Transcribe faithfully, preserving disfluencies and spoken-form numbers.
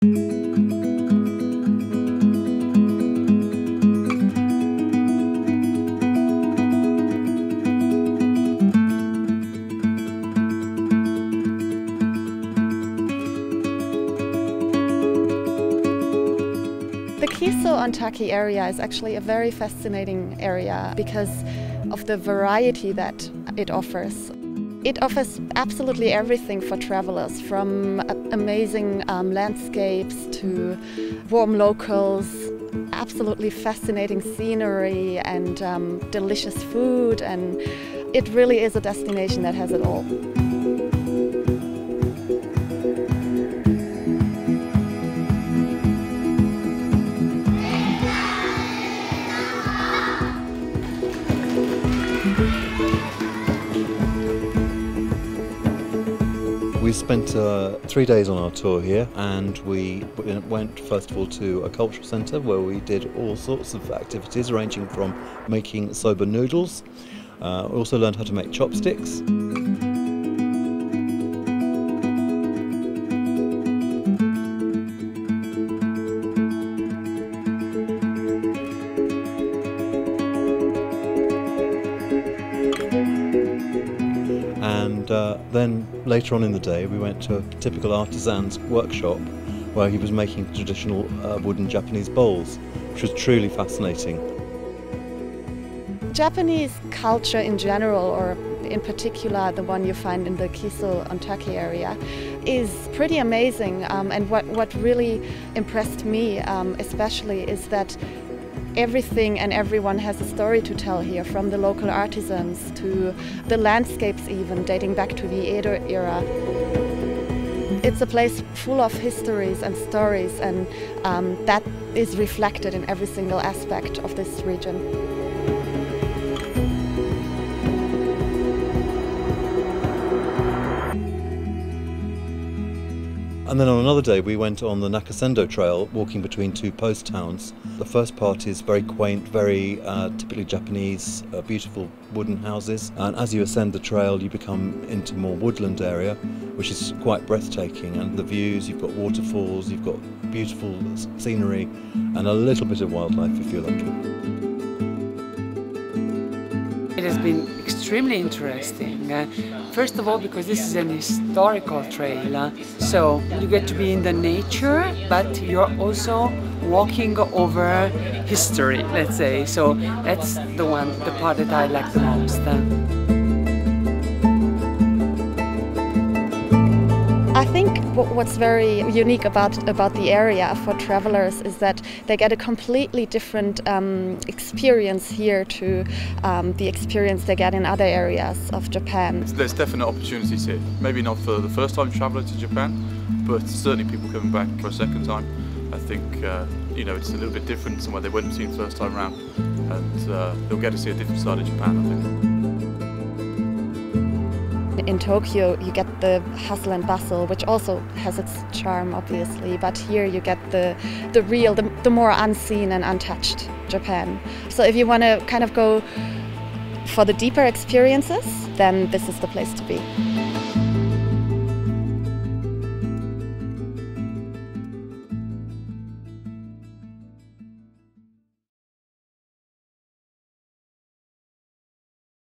The Kiso Ontaki area is actually a very fascinating area because of the variety that it offers. It offers absolutely everything for travelers, from amazing um, landscapes to warm locals, absolutely fascinating scenery and um, delicious food, and it really is a destination that has it all. We spent uh, three days on our tour here, and we went first of all to a cultural centre where we did all sorts of activities ranging from making soba noodles. Uh, we also learned how to make chopsticks. And uh, then later on in the day we went to a typical artisan's workshop where he was making traditional uh, wooden Japanese bowls, which was truly fascinating. Japanese culture in general, or in particular the one you find in the Kiso Ontaki area, is pretty amazing, um, and what, what really impressed me um, especially is that everything and everyone has a story to tell here, from the local artisans to the landscapes even, dating back to the Edo era. It's a place full of histories and stories, and um, that is reflected in every single aspect of this region. And then on another day we went on the Nakasendo trail, walking between two post towns. The first part is very quaint, very uh, typically Japanese, uh, beautiful wooden houses, and as you ascend the trail you become into more woodland area, which is quite breathtaking, and the views, you've got waterfalls, you've got beautiful scenery and a little bit of wildlife if you're lucky. It has been extremely interesting, uh, first of all because this is an historical trail, uh, so you get to be in the nature but you're also walking over history, let's say, so that's the one, the part that I like the most. I think what's very unique about, about the area for travelers is that they get a completely different um, experience here to um, the experience they get in other areas of Japan. There's definite opportunities here, maybe not for the first time traveler to Japan, but certainly people coming back for a second time. I think uh, you know, it's a little bit different from where they wouldn't have seen the first time around, and uh, they'll get to see a different side of Japan, I think. In Tokyo you get the hustle and bustle, which also has its charm obviously, but here you get the, the real, the, the more unseen and untouched Japan. So if you want to kind of go for the deeper experiences, then this is the place to be.